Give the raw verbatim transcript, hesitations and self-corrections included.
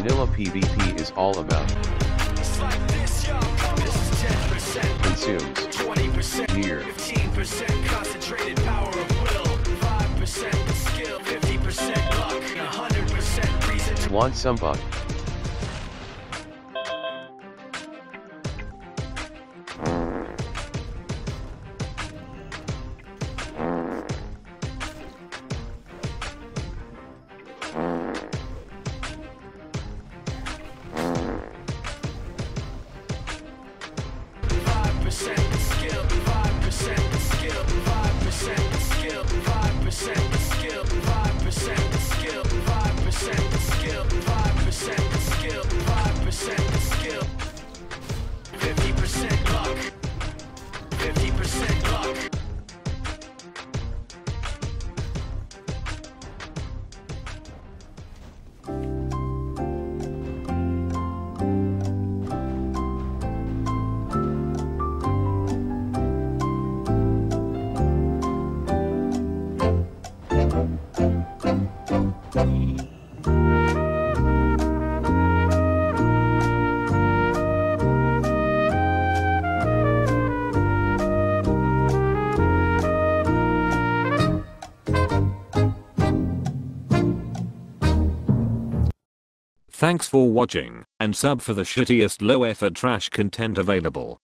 Vanilla P V P is all about. Consumes. twenty percent near. fifteen percent concentrated power of will. five percent skill. fifty percent luck. one hundred percent reason to want somebody. Thanks for watching, and sub for the shittiest low effort trash content available.